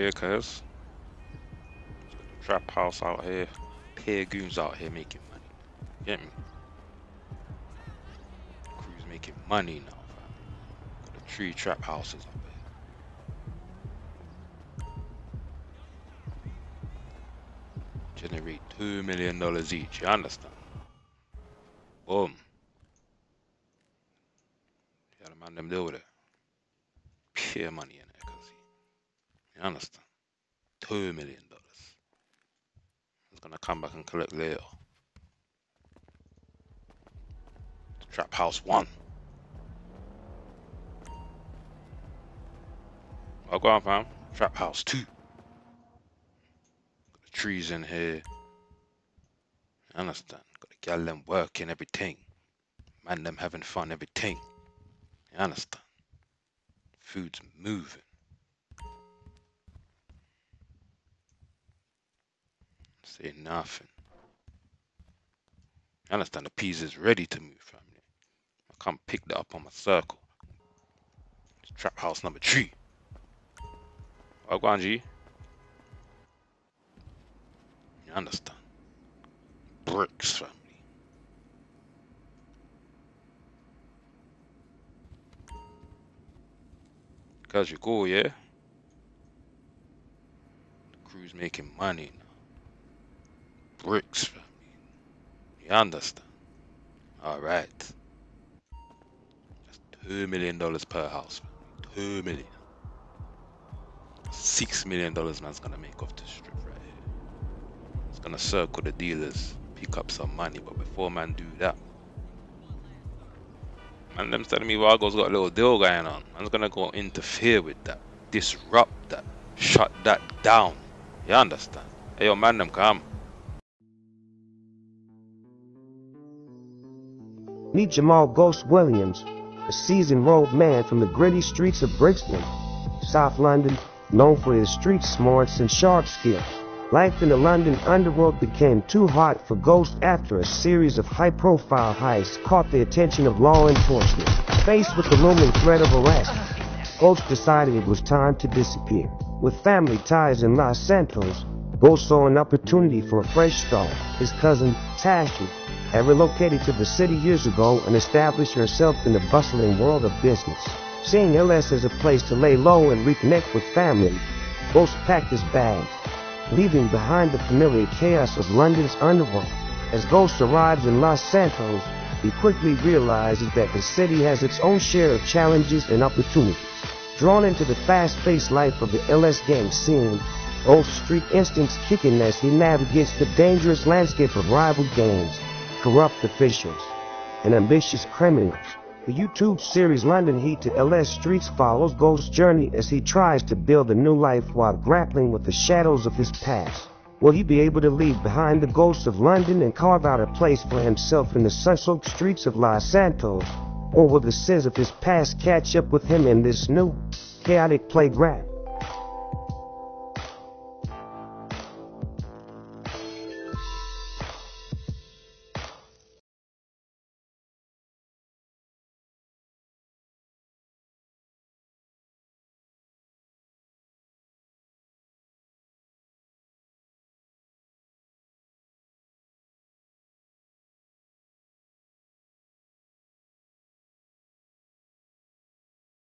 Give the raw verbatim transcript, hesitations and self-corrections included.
here, cuz. Trap house out here. Peer goons out here making money. Get me? Crew's making money now, fam. Got the three trap houses up here. Generate two million dollars each, you understand? Boom. You gotta man them deal with it. Pure money in it, cuz. You understand? Two million dollars. It's gonna come back and collect later. Trap house one. Well, go on, fam. Trap house two. Trees in here. I understand? Got the gal them working everything. Man them having fun everything. You understand? Food's moving. Say nothing. I understand the peas is ready to move, family. I can't pick that up on my circle. It's trap house number three. Oh, Gwanji. You understand? Bricks, family. Cause you cool, yeah? The crew's making money now. Bricks, family. You understand? Alright. That's two million dollars per house, family. Two million. Six million dollars man's gonna make off this strip right here. It's gonna circle the dealers, pick up some money, but before man do that, man them's telling me Vagos got a little deal going on. Man's gonna go interfere with that, disrupt that, shut that down. You understand? Hey yo, man them come. Meet Jamal Ghost Williams, a seasoned road man from the gritty streets of Brixton, South London, known for his street smarts and sharp skills. Life in the London underworld became too hot for Ghost after a series of high-profile heists caught the attention of law enforcement. Faced with the looming threat of arrest, Ghost decided it was time to disappear. With family ties in Los Santos, Ghost saw an opportunity for a fresh start. His cousin, Tashi, had relocated to the city years ago and established herself in the bustling world of business. Seeing L S as a place to lay low and reconnect with family, Ghost packed his bags, leaving behind the familiar chaos of London's underworld. As Ghost arrives in Los Santos, he quickly realizes that the city has its own share of challenges and opportunities. Drawn into the fast-paced life of the L S gang scene, Ghost's street instincts kick in as he navigates the dangerous landscape of rival gangs, corrupt officials, and ambitious criminals. The YouTube series London Heat to L S Streets follows Ghost's journey as he tries to build a new life while grappling with the shadows of his past. Will he be able to leave behind the ghosts of London and carve out a place for himself in the sun-soaked streets of Los Santos? Or will the sins of his past catch up with him in this new, chaotic playground?